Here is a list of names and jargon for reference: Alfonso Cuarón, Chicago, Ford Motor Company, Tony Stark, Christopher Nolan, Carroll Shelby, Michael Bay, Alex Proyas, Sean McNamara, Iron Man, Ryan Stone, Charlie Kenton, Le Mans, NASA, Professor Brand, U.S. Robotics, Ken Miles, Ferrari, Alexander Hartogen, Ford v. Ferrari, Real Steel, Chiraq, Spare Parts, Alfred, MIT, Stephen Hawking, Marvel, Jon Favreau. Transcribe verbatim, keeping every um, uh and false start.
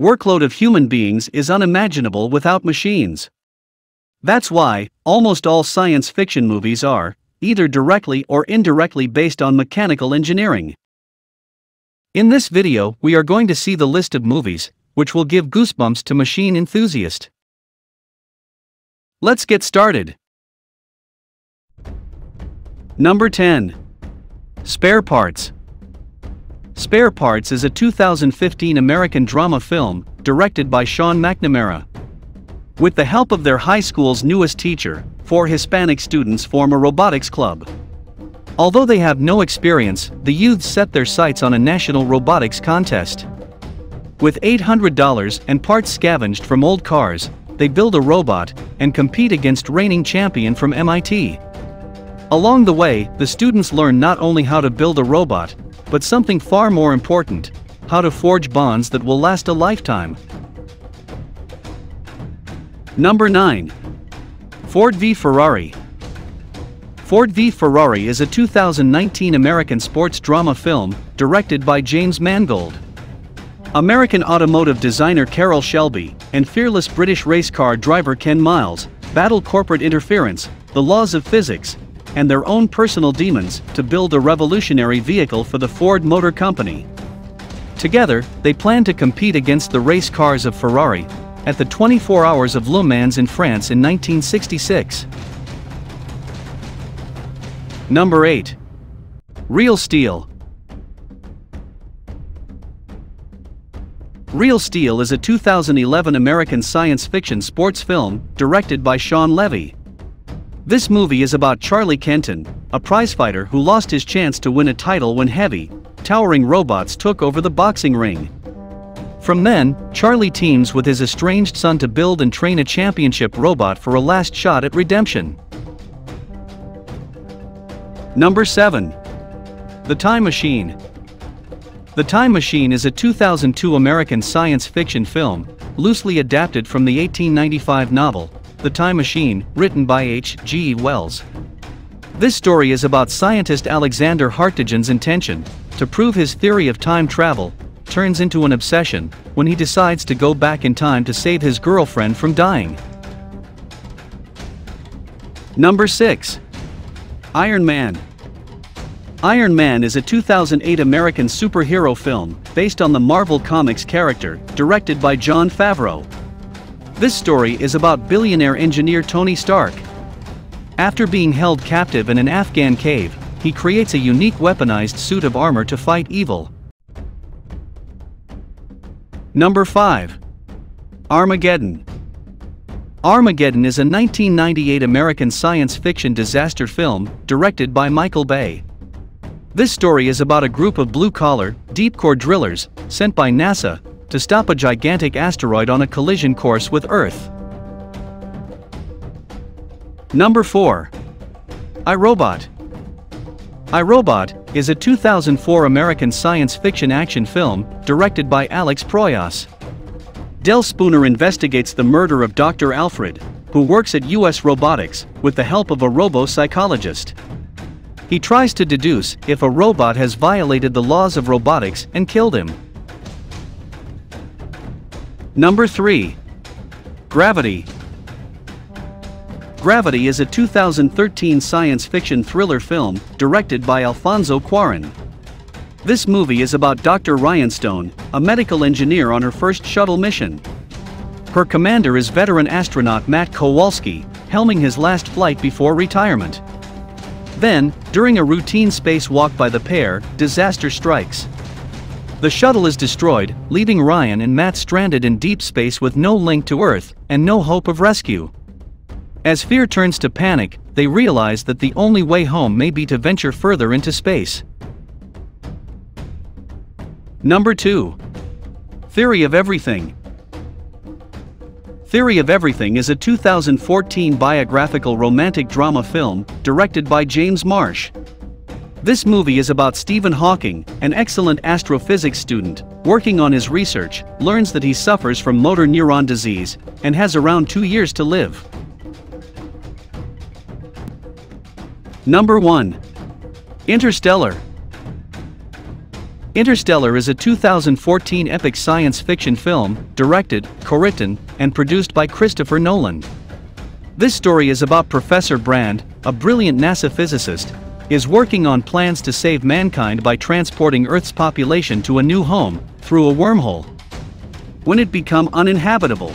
workload of human beings is unimaginable without machines. That's why almost all science fiction movies are, either directly or indirectly, based on mechanical engineering. In this video, we are going to see the list of movies which will give goosebumps to machine enthusiasts. Let's get started. Number ten. Spare Parts. Spare Parts is a two thousand fifteen American drama film directed by Sean McNamara. With the help of their high school's newest teacher, four Hispanic students form a robotics club. Although they have no experience, the youths set their sights on a national robotics contest. With eight hundred dollars and parts scavenged from old cars, they build a robot and compete against reigning champion from M I T. Along the way, the students learn not only how to build a robot, but something far more important: how to forge bonds that will last a lifetime. Number nine. Ford v. Ferrari. Ford v. Ferrari is a two thousand nineteen American sports drama film directed by James Mangold. American automotive designer Carroll Shelby and fearless British race car driver Ken Miles battle corporate interference, the laws of physics, and their own personal demons to build a revolutionary vehicle for the Ford Motor Company. Together, they plan to compete against the race cars of Ferrari at the twenty-four hours of Le Mans in France in nineteen sixty-six. Number eight. Real Steel. Real Steel is a two thousand eleven American science fiction sports film directed by Shawn Levy. This movie is about Charlie Kenton, a prizefighter who lost his chance to win a title when heavy, towering robots took over the boxing ring. From then, Charlie teams with his estranged son to build and train a championship robot for a last shot at redemption. Number seven. The Time Machine. The Time Machine is a two thousand two American science fiction film, loosely adapted from the eighteen ninety-five novel, The Time Machine, written by H G Wells. This story is about scientist Alexander Hartogen's intention to prove his theory of time travel turns into an obsession when he decides to go back in time to save his girlfriend from dying. Number six. Iron Man. Iron Man is a two thousand eight American superhero film based on the Marvel Comics character, directed by Jon Favreau. This story is about billionaire engineer Tony Stark. After being held captive in an Afghan cave, he creates a unique weaponized suit of armor to fight evil. Number five. Armageddon. Armageddon is a nineteen ninety-eight American science fiction disaster film directed by Michael Bay. This story is about a group of blue-collar, deep-core drillers sent by NASA to stop a gigantic asteroid on a collision course with Earth. Number four. iRobot. iRobot is a two thousand four American science fiction action film directed by Alex Proyas. Del Spooner investigates the murder of Doctor Alfred, who works at U S Robotics, with the help of a robo-psychologist. He tries to deduce if a robot has violated the laws of robotics and killed him. Number three. Gravity. Gravity is a two thousand thirteen science fiction thriller film directed by Alfonso Cuarón. This movie is about Doctor Ryan Stone, a medical engineer on her first shuttle mission. Her commander is veteran astronaut Matt Kowalski, helming his last flight before retirement. Then, during a routine spacewalk by the pair, disaster strikes. The shuttle is destroyed, leaving Ryan and Matt stranded in deep space with no link to Earth and no hope of rescue. As fear turns to panic, they realize that the only way home may be to venture further into space. Number two. Theory of Everything. Theory of Everything is a two thousand fourteen biographical romantic drama film directed by James Marsh. This movie is about Stephen Hawking, an excellent astrophysics student working on his research, learns that he suffers from motor neuron disease and has around two years to live. Number one. Interstellar. Interstellar is a two thousand fourteen epic science fiction film, directed, co-written, and produced by Christopher Nolan. This story is about Professor Brand, a brilliant NASA physicist, is working on plans to save mankind by transporting Earth's population to a new home, through a wormhole. When it become uninhabitable,